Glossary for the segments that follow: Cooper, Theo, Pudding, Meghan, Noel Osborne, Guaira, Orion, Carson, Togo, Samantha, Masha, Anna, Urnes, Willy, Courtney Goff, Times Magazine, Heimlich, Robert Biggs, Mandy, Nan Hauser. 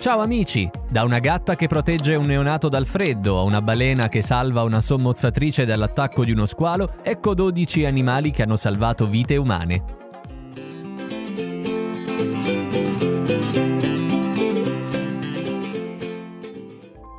Ciao amici! Da una gatta che protegge un neonato dal freddo a una balena che salva una sommozzatrice dall'attacco di uno squalo, ecco 12 animali che hanno salvato vite umane.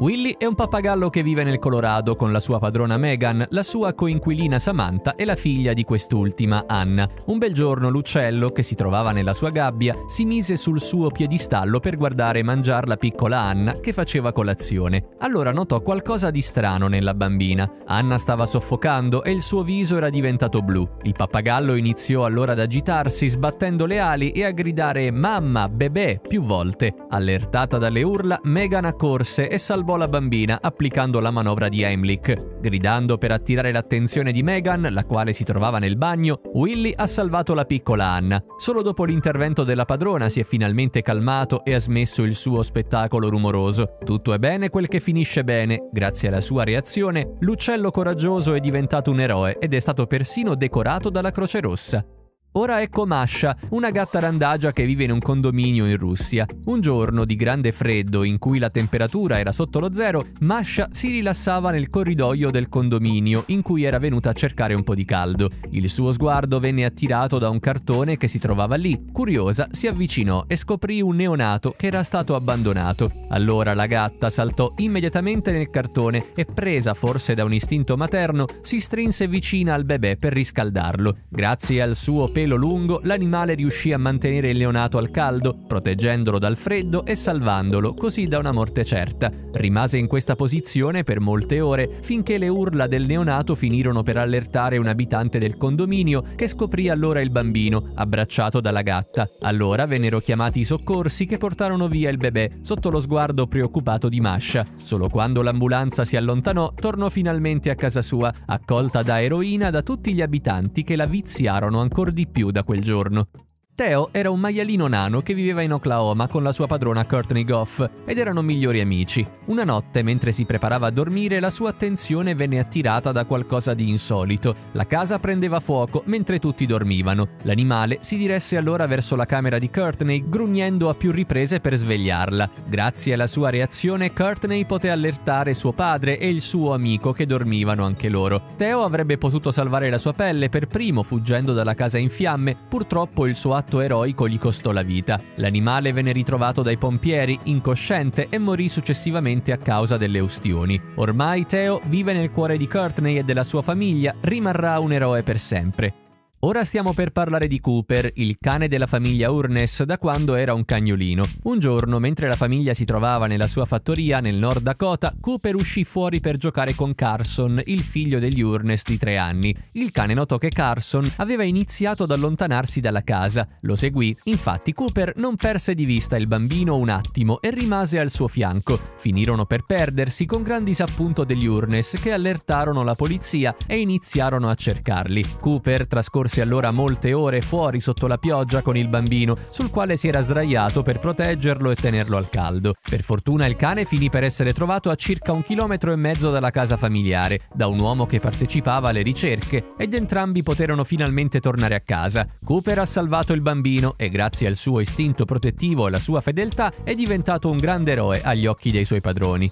Willy è un pappagallo che vive nel Colorado con la sua padrona Meghan, la sua coinquilina Samantha e la figlia di quest'ultima, Anna. Un bel giorno l'uccello, che si trovava nella sua gabbia, si mise sul suo piedistallo per guardare e mangiare la piccola Anna, che faceva colazione. Allora notò qualcosa di strano nella bambina. Anna stava soffocando e il suo viso era diventato blu. Il pappagallo iniziò allora ad agitarsi, sbattendo le ali e a gridare «Mamma, bebè!» più volte. Allertata dalle urla, Meghan accorse e salvò la bambina applicando la manovra di Heimlich. Gridando per attirare l'attenzione di Meghan, la quale si trovava nel bagno, Willy ha salvato la piccola Anna. Solo dopo l'intervento della padrona si è finalmente calmato e ha smesso il suo spettacolo rumoroso. Tutto è bene quel che finisce bene. Grazie alla sua reazione, l'uccello coraggioso è diventato un eroe ed è stato persino decorato dalla Croce Rossa. Ora ecco Masha, una gatta randagia che vive in un condominio in Russia. Un giorno di grande freddo, in cui la temperatura era sotto lo zero, Masha si rilassava nel corridoio del condominio in cui era venuta a cercare un po' di caldo. Il suo sguardo venne attirato da un cartone che si trovava lì. Curiosa, si avvicinò e scoprì un neonato che era stato abbandonato. Allora la gatta saltò immediatamente nel cartone e, presa forse da un istinto materno, si strinse vicina al bebè per riscaldarlo. Grazie al suo pelo lungo, l'animale riuscì a mantenere il neonato al caldo, proteggendolo dal freddo e salvandolo così da una morte certa. Rimase in questa posizione per molte ore finché le urla del neonato finirono per allertare un abitante del condominio, che scoprì allora il bambino abbracciato dalla gatta. Allora vennero chiamati i soccorsi, che portarono via il bebè sotto lo sguardo preoccupato di Masha. Solo quando l'ambulanza si allontanò tornò finalmente a casa sua, accolta da eroina da tutti gli abitanti, che la viziarono ancora di più da quel giorno. Theo era un maialino nano che viveva in Oklahoma con la sua padrona Courtney Goff ed erano migliori amici. Una notte, mentre si preparava a dormire, la sua attenzione venne attirata da qualcosa di insolito. La casa prendeva fuoco mentre tutti dormivano. L'animale si diresse allora verso la camera di Courtney, grugnendo a più riprese per svegliarla. Grazie alla sua reazione, Courtney poté allertare suo padre e il suo amico, che dormivano anche loro. Theo avrebbe potuto salvare la sua pelle per primo, fuggendo dalla casa in fiamme. Purtroppo il suo atto eroico gli costò la vita. L'animale venne ritrovato dai pompieri incosciente e morì successivamente a causa delle ustioni. Ormai Theo vive nel cuore di Courtney e della sua famiglia, rimarrà un eroe per sempre. Ora stiamo per parlare di Cooper, il cane della famiglia Urnes, da quando era un cagnolino. Un giorno, mentre la famiglia si trovava nella sua fattoria nel Nord Dakota, Cooper uscì fuori per giocare con Carson, il figlio degli Urnes di 3 anni. Il cane notò che Carson aveva iniziato ad allontanarsi dalla casa. Lo seguì. Infatti Cooper non perse di vista il bambino un attimo e rimase al suo fianco. Finirono per perdersi, con gran disappunto degli Urnes, che allertarono la polizia e iniziarono a cercarli. Cooper trascorse allora molte ore fuori sotto la pioggia con il bambino, sul quale si era sdraiato per proteggerlo e tenerlo al caldo. Per fortuna il cane finì per essere trovato a circa 1,5 chilometri dalla casa familiare, da un uomo che partecipava alle ricerche, ed entrambi poterono finalmente tornare a casa. Cooper ha salvato il bambino e, grazie al suo istinto protettivo e alla sua fedeltà, è diventato un grande eroe agli occhi dei suoi padroni.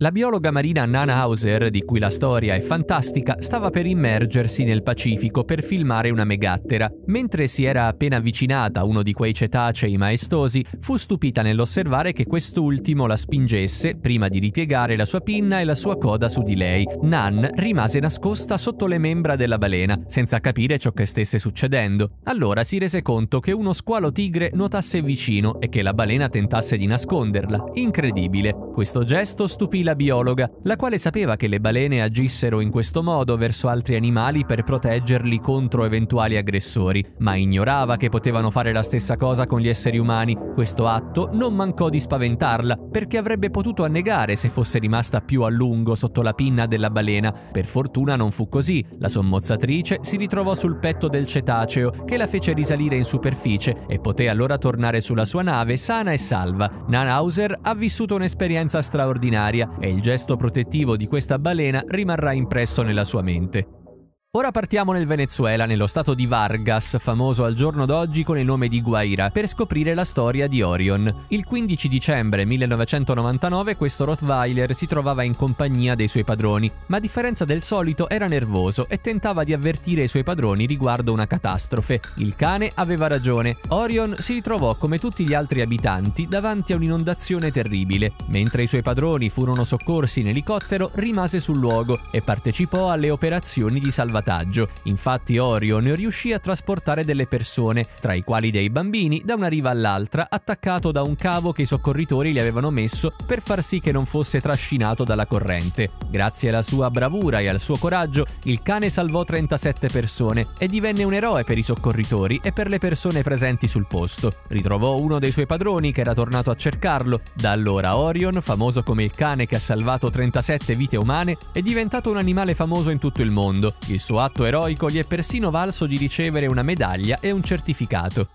La biologa marina Nan Hauser, di cui la storia è fantastica, stava per immergersi nel Pacifico per filmare una megattera. Mentre si era appena avvicinata a uno di quei cetacei maestosi, fu stupita nell'osservare che quest'ultimo la spingesse prima di ripiegare la sua pinna e la sua coda su di lei. Nan rimase nascosta sotto le membra della balena, senza capire ciò che stesse succedendo. Allora si rese conto che uno squalo tigre nuotasse vicino e che la balena tentasse di nasconderla. Incredibile! Questo gesto stupì la biologa, la quale sapeva che le balene agissero in questo modo verso altri animali per proteggerli contro eventuali aggressori, ma ignorava che potevano fare la stessa cosa con gli esseri umani. Questo atto non mancò di spaventarla, perché avrebbe potuto annegare se fosse rimasta più a lungo sotto la pinna della balena. Per fortuna non fu così. La sommozzatrice si ritrovò sul petto del cetaceo, che la fece risalire in superficie e poté allora tornare sulla sua nave sana e salva. Nan Hauser ha vissuto un'esperienza straordinaria e il gesto protettivo di questa balena rimarrà impresso nella sua mente. Ora partiamo nel Venezuela, nello stato di Vargas, famoso al giorno d'oggi con il nome di Guaira, per scoprire la storia di Orion. Il 15 dicembre 1999 questo Rottweiler si trovava in compagnia dei suoi padroni, ma a differenza del solito era nervoso e tentava di avvertire i suoi padroni riguardo una catastrofe. Il cane aveva ragione, Orion si ritrovò come tutti gli altri abitanti davanti a un'inondazione terribile. Mentre i suoi padroni furono soccorsi in elicottero, rimase sul luogo e partecipò alle operazioni di salvataggio. Infatti Orion riuscì a trasportare delle persone, tra i quali dei bambini, da una riva all'altra, attaccato da un cavo che i soccorritori gli avevano messo per far sì che non fosse trascinato dalla corrente. Grazie alla sua bravura e al suo coraggio, il cane salvò 37 persone e divenne un eroe per i soccorritori e per le persone presenti sul posto. Ritrovò uno dei suoi padroni che era tornato a cercarlo. Da allora Orion, famoso come il cane che ha salvato 37 vite umane, è diventato un animale famoso in tutto il mondo. Il suo atto eroico gli è persino valso di ricevere una medaglia e un certificato.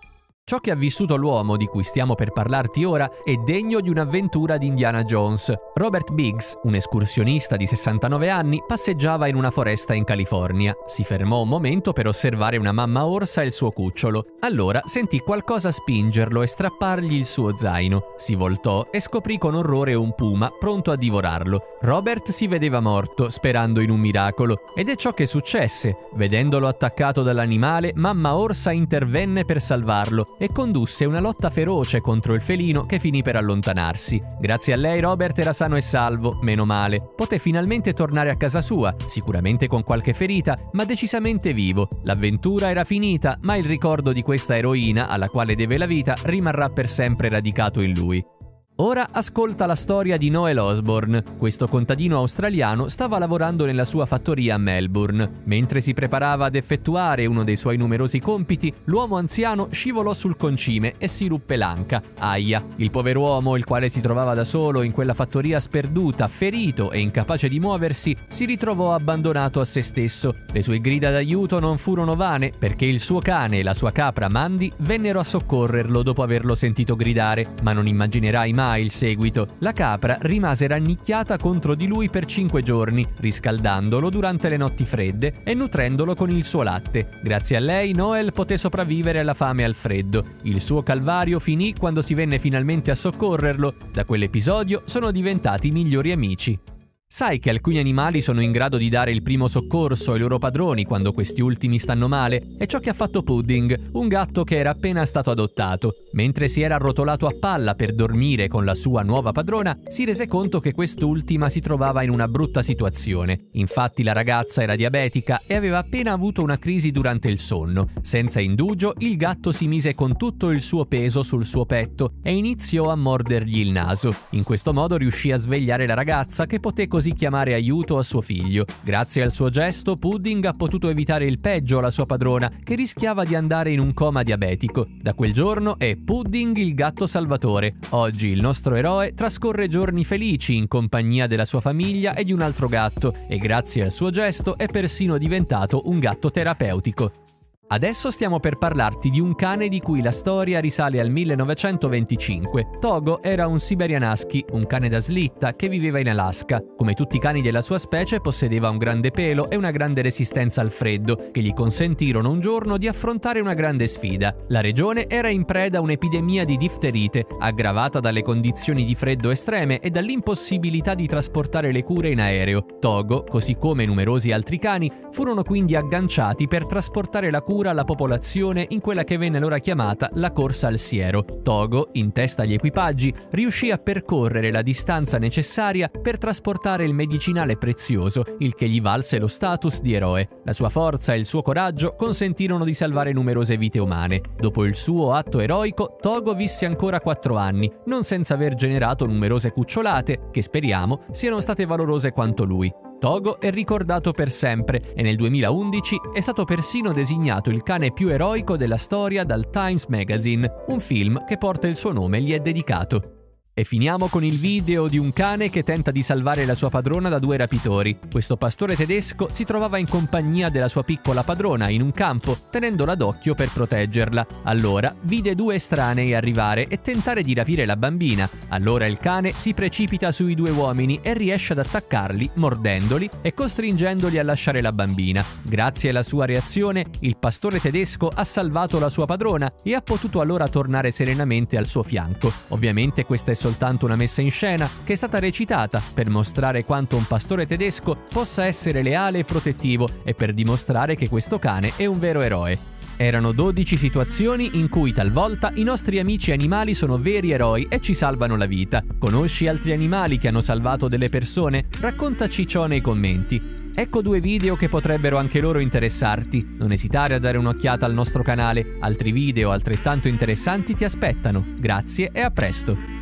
Ciò che ha vissuto l'uomo di cui stiamo per parlarti ora è degno di un'avventura di Indiana Jones. Robert Biggs, un escursionista di 69 anni, passeggiava in una foresta in California. Si fermò un momento per osservare una mamma orsa e il suo cucciolo. Allora sentì qualcosa spingerlo e strappargli il suo zaino. Si voltò e scoprì con orrore un puma pronto a divorarlo. Robert si vedeva morto, sperando in un miracolo. Ed è ciò che successe. Vedendolo attaccato dall'animale, mamma orsa intervenne per salvarlo e condusse una lotta feroce contro il felino che finì per allontanarsi. Grazie a lei Robert era sano e salvo, meno male. Poté finalmente tornare a casa sua, sicuramente con qualche ferita, ma decisamente vivo. L'avventura era finita, ma il ricordo di questa eroina, alla quale deve la vita, rimarrà per sempre radicato in lui. Ora ascolta la storia di Noel Osborne. Questo contadino australiano stava lavorando nella sua fattoria a Melbourne. Mentre si preparava ad effettuare uno dei suoi numerosi compiti, l'uomo anziano scivolò sul concime e si ruppe l'anca. Aia! Il pover'uomo, il quale si trovava da solo in quella fattoria sperduta, ferito e incapace di muoversi, si ritrovò abbandonato a se stesso. Le sue grida d'aiuto non furono vane, perché il suo cane e la sua capra Mandy vennero a soccorrerlo dopo averlo sentito gridare, ma non immaginerai mai il seguito. La capra rimase rannicchiata contro di lui per 5 giorni, riscaldandolo durante le notti fredde e nutrendolo con il suo latte. Grazie a lei Noel poté sopravvivere alla fame e al freddo. Il suo calvario finì quando si venne finalmente a soccorrerlo. Da quell'episodio sono diventati migliori amici. Sai che alcuni animali sono in grado di dare il primo soccorso ai loro padroni quando questi ultimi stanno male? È ciò che ha fatto Pudding, un gatto che era appena stato adottato. Mentre si era arrotolato a palla per dormire con la sua nuova padrona, si rese conto che quest'ultima si trovava in una brutta situazione. Infatti la ragazza era diabetica e aveva appena avuto una crisi durante il sonno. Senza indugio, il gatto si mise con tutto il suo peso sul suo petto e iniziò a mordergli il naso. In questo modo riuscì a svegliare la ragazza, che poté così chiamare aiuto a suo figlio. Grazie al suo gesto, Pudding ha potuto evitare il peggio alla sua padrona, che rischiava di andare in un coma diabetico. Da quel giorno è Pudding il gatto salvatore. Oggi il nostro eroe trascorre giorni felici in compagnia della sua famiglia e di un altro gatto, e grazie al suo gesto è persino diventato un gatto terapeutico. Adesso stiamo per parlarti di un cane di cui la storia risale al 1925. Togo era un Siberian Husky, un cane da slitta che viveva in Alaska. Come tutti i cani della sua specie, possedeva un grande pelo e una grande resistenza al freddo, che gli consentirono un giorno di affrontare una grande sfida. La regione era in preda a un'epidemia di difterite, aggravata dalle condizioni di freddo estreme e dall'impossibilità di trasportare le cure in aereo. Togo, così come numerosi altri cani, furono quindi agganciati per trasportare la cura alla popolazione in quella che venne allora chiamata la corsa al siero. Togo, in testa agli equipaggi, riuscì a percorrere la distanza necessaria per trasportare il medicinale prezioso, il che gli valse lo status di eroe. La sua forza e il suo coraggio consentirono di salvare numerose vite umane. Dopo il suo atto eroico, Togo visse ancora 4 anni, non senza aver generato numerose cucciolate, che speriamo siano state valorose quanto lui. Togo è ricordato per sempre e nel 2011 è stato persino designato il cane più eroico della storia dal Times Magazine, un film che porta il suo nome e gli è dedicato. E finiamo con il video di un cane che tenta di salvare la sua padrona da due rapitori. Questo pastore tedesco si trovava in compagnia della sua piccola padrona in un campo, tenendola d'occhio per proteggerla. Allora vide due estranei arrivare e tentare di rapire la bambina. Allora il cane si precipita sui due uomini e riesce ad attaccarli, mordendoli e costringendoli a lasciare la bambina. Grazie alla sua reazione, il pastore tedesco ha salvato la sua padrona e ha potuto allora tornare serenamente al suo fianco. Ovviamente questa è soltanto una messa in scena che è stata recitata per mostrare quanto un pastore tedesco possa essere leale e protettivo e per dimostrare che questo cane è un vero eroe. Erano 12 situazioni in cui talvolta i nostri amici animali sono veri eroi e ci salvano la vita. Conosci altri animali che hanno salvato delle persone? Raccontaci ciò nei commenti. Ecco due video che potrebbero anche loro interessarti. Non esitare a dare un'occhiata al nostro canale, altri video altrettanto interessanti ti aspettano. Grazie e a presto!